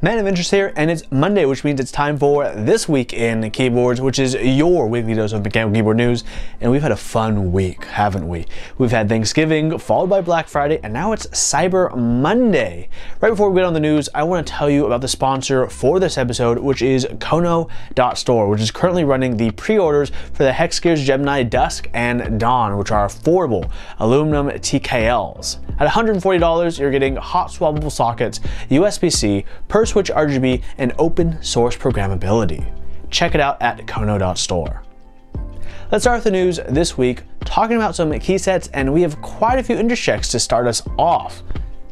Man of Interest here, and it's Monday, which means it's time for This Week in Keyboards, which is your weekly dose of mechanical keyboard news. And we've had a fun week, haven't we? We've had Thanksgiving, followed by Black Friday, and now it's Cyber Monday. Right before we get on the news, I want to tell you about the sponsor for this episode, which is Kono.store, which is currently running the pre-orders for the Hexgears Gemini Dusk and Dawn, which are affordable aluminum TKLs. At $140, you're getting hot swappable sockets, USB-C, per-switch RGB, and open source programmability. Check it out at Kono.store. Let's start with the news this week, talking about some key sets, and we have quite a few index checks to start us off.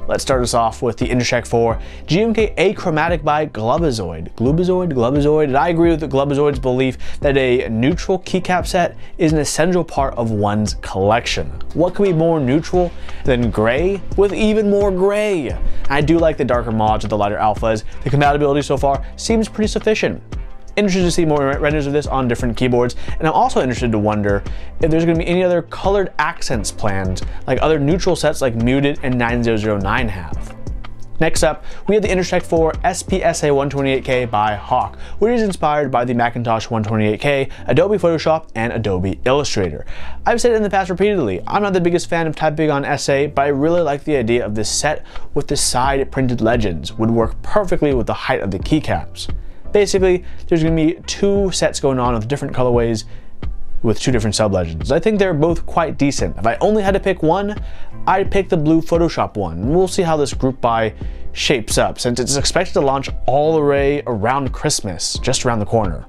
Let's start us off with the index check for GMK Achromatic by Gloobazoid. And I agree with Gloobazoid's belief that a neutral keycap set is an essential part of one's collection. What could be more neutral than gray with even more gray? I do like the darker mods with the lighter alphas. The compatibility so far seems pretty sufficient. Interested to see more renders of this on different keyboards, and I'm also interested to wonder if there's going to be any other colored accents planned, like other neutral sets like Muted and 9009 have. Next up, we have the index check for SPSA 128K by Hawk, which is inspired by the Macintosh 128K, Adobe Photoshop, and Adobe Illustrator. I've said it in the past repeatedly, I'm not the biggest fan of typing on SA, but I really like the idea of this set with the side printed legends, would work perfectly with the height of the keycaps. Basically, there's going to be two sets going on with different colorways with two different sub-legends. I think they're both quite decent. If I only had to pick one, I'd pick the blue Photoshop one. We'll see how this group buy shapes up, since it's expected to launch all the way around Christmas, just around the corner.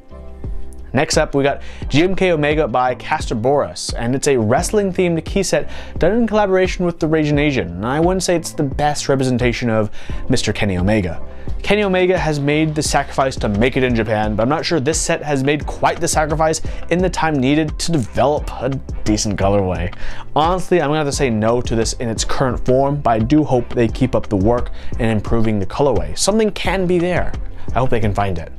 Next up, we got GMK Omega by Castor Boris, and it's a wrestling-themed key set done in collaboration with the Raging Asian, and I wouldn't say it's the best representation of Mr. Kenny Omega. Kenny Omega has made the sacrifice to make it in Japan, but I'm not sure this set has made quite the sacrifice in the time needed to develop a decent colorway. Honestly, I'm gonna have to say no to this in its current form, but I do hope they keep up the work in improving the colorway. Something can be there. I hope they can find it.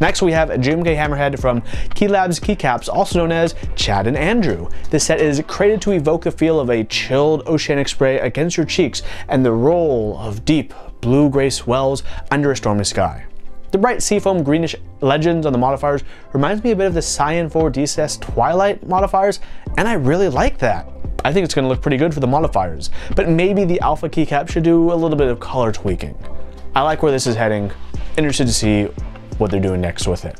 Next, we have GMK Hammerhead from Key Labs Keycaps, also known as Chad and Andrew. This set is created to evoke the feel of a chilled oceanic spray against your cheeks and the roll of deep blue-gray swells under a stormy sky. The bright seafoam greenish legends on the modifiers reminds me a bit of the Cyan 4 DCS Twilight modifiers, and I really like that. I think it's going to look pretty good for the modifiers, but maybe the alpha keycap should do a little bit of color tweaking. I like where this is heading, interested to see what they're doing next with it.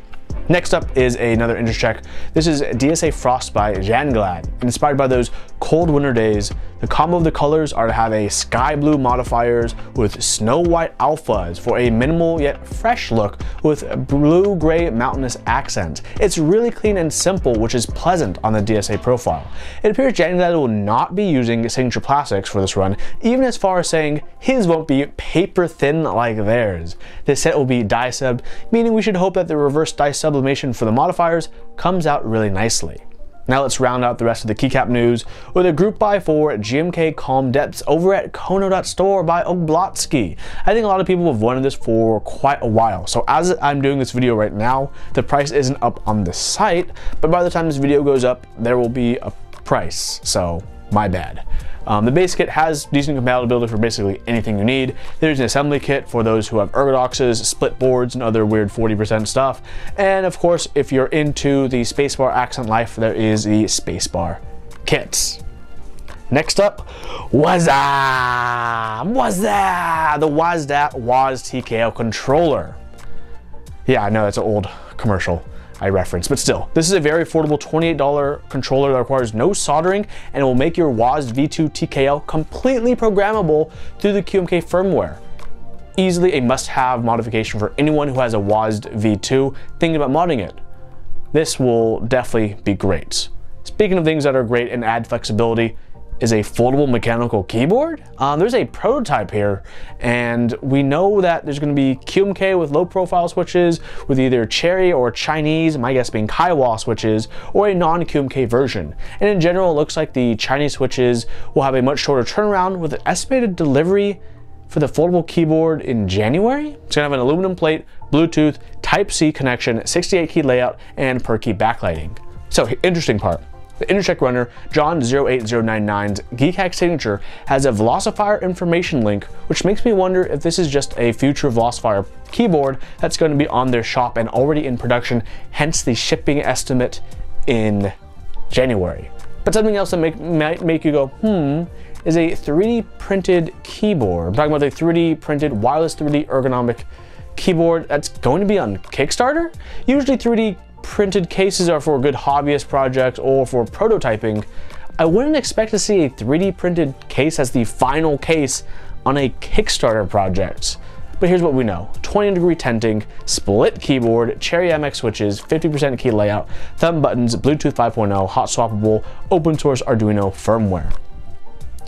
Next up is another index check. This is DSA Frost by Janglad. Inspired by those cold winter days, the combo of the colors are to have a sky blue modifiers with snow white alphas for a minimal yet fresh look with blue-gray mountainous accents. It's really clean and simple, which is pleasant on the DSA profile. It appears Janglad will not be using signature plastics for this run, even as far as saying his won't be paper thin like theirs. This set will be die-subbed, meaning we should hope that the reverse die-sublimation for the modifiers comes out really nicely. Now let's round out the rest of the keycap news with a group buy for GMK Calm Depths over at Kono.store by Oblotsky. I think a lot of people have wanted this for quite a while, so as I'm doing this video right now, the price isn't up on the site, but by the time this video goes up, there will be a price, so my bad. The base kit has decent compatibility for basically anything you need. There's an assembly kit for those who have Ergodoxes, split boards, and other weird 40% stuff. And of course, if you're into the spacebar accent life, there is the spacebar kits. Next up, the WASD TKL controller. Yeah, I know that's an old commercial I referenced, but still, this is a very affordable $28 controller that requires no soldering and will make your WASD V2 TKL completely programmable through the QMK firmware. Easily a must-have modification for anyone who has a WASD V2 thinking about modding it. This will definitely be great. Speaking of things that are great and add flexibility, is a foldable mechanical keyboard. There's a prototype here, and we know that there's going to be QMK with low profile switches with either cherry or Chinese, my guess being Kailh switches, or a non-QMK version. And in general, it looks like the Chinese switches will have a much shorter turnaround with an estimated delivery for the foldable keyboard in January. It's going to have an aluminum plate, Bluetooth, Type-C connection, 68 key layout, and per key backlighting. So interesting part. The Intercheck runner, John08099's Geekhack signature, has a Velosifier information link, which makes me wonder if this is just a future Velosifier keyboard that's going to be on their shop and already in production, hence the shipping estimate in January. But something else that might make you go, hmm, is a 3D printed keyboard. I'm talking about a 3D printed wireless 3D ergonomic keyboard that's going to be on Kickstarter? Usually 3D printed cases are for good hobbyist projects or for prototyping. I wouldn't expect to see a 3D printed case as the final case on a Kickstarter project. But here's what we know. 20 degree tenting, split keyboard, Cherry MX switches, 50% key layout, thumb buttons, Bluetooth 5.0, hot swappable, open source Arduino firmware.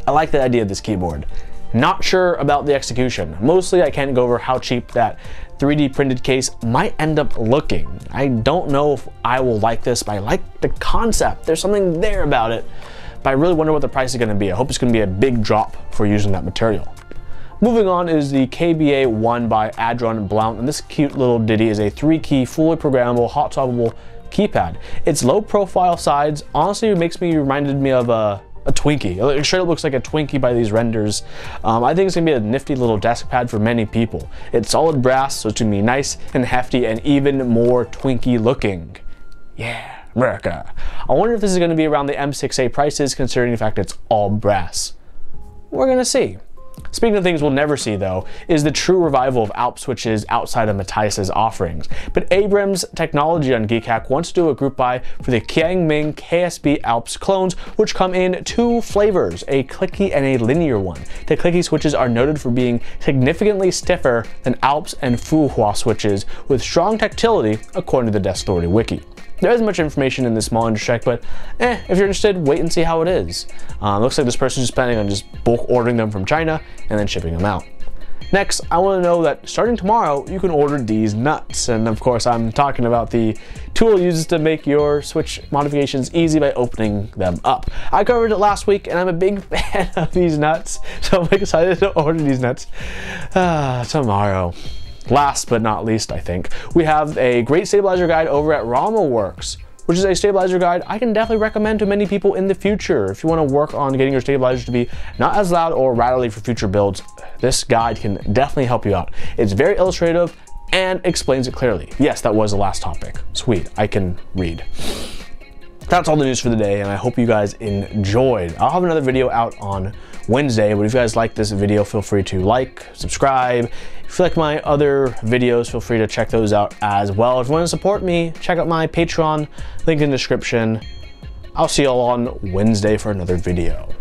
I like the idea of this keyboard. Not sure about the execution. Mostly I can't go over how cheap that 3D printed case might end up looking. I don't know if I will like this, but I like the concept. There's something there about it, but I really wonder what the price is gonna be. I hope it's gonna be a big drop for using that material. Moving on is the KBA-1 by Adron Blount, and this cute little ditty is a 3-key, fully programmable, hot swappable keypad. Its low profile sides honestly reminded me of a Twinkie. It sure looks like a Twinkie by these renders. I think it's gonna be a nifty little desk pad for many people. It's solid brass, so it's gonna be nice and hefty and even more Twinkie looking. Yeah, America. I wonder if this is gonna be around the M6A prices, considering the fact it's all brass. We're gonna see. Speaking of things we'll never see though, is the true revival of ALPS switches outside of Matthias' offerings. But Abrams Technology on Geekhack wants to do a group buy for the Xiang Ming KSB ALPS clones, which come in two flavors, a clicky and a linear one. The clicky switches are noted for being significantly stiffer than ALPS and Fuhua switches, with strong tactility according to the Desk Authority wiki. There isn't much information in this small intercheck, but if you're interested, wait and see how it is. Looks like this person is planning on just bulk ordering them from China and then shipping them out. Next, I want to know that starting tomorrow, you can order these nuts. And of course, I'm talking about the tool used to make your switch modifications easy by opening them up. I covered it last week and I'm a big fan of these nuts, so I'm excited to order these nuts tomorrow. Last but not least, I think, we have a great stabilizer guide over at RamaWorks, which is a stabilizer guide I can definitely recommend to many people in the future. If you want to work on getting your stabilizers to be not as loud or rattly for future builds, this guide can definitely help you out. It's very illustrative and explains it clearly. Yes, that was the last topic. Sweet, I can read. That's all the news for the day, and I hope you guys enjoyed. I'll have another video out on Wednesday, but if you guys like this video, feel free to like, subscribe. If you like my other videos, feel free to check those out as well. If you want to support me, check out my Patreon, link in the description. I'll see you all on Wednesday for another video.